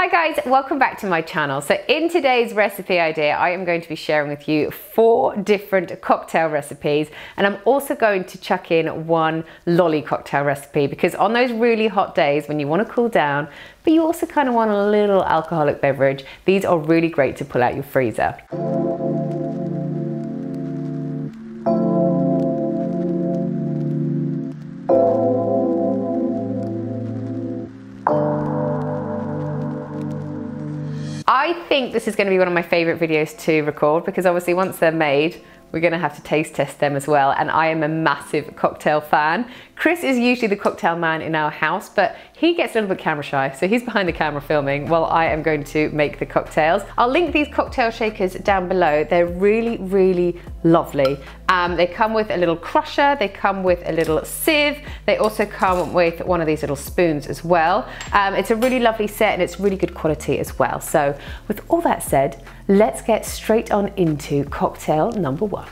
Hi guys, welcome back to my channel. So in today's recipe idea, I am going to be sharing with you 4 different cocktail recipes, and I'm also going to chuck in one lolly cocktail recipe, because on those really hot days when you want to cool down, but you also kind of want a little alcoholic beverage, these are really great to pull out your freezer. I think this is going to be one of my favorite videos to record, because obviously once they're made, we're going to have to taste test them as well, and I am a massive cocktail fan. Chris is usually the cocktail man in our house, but he gets a little bit camera shy, so he's behind the camera filming while I am going to make the cocktails. I'll link these cocktail shakers down below. They're really, really lovely. They come with a little crusher, they come with a little sieve, they also come with one of these little spoons as well. It's a really lovely set and it's really good quality as well. So with all that said, let's get straight on into cocktail number 1.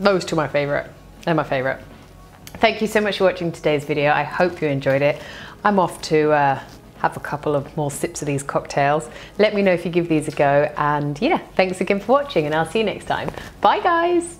Those two are my favorite. They're my favorite. Thank you so much for watching today's video. I hope you enjoyed it. I'm off to have a couple of more sips of these cocktails. Let me know if you give these a go, and yeah, thanks again for watching, and I'll see you next time. Bye guys.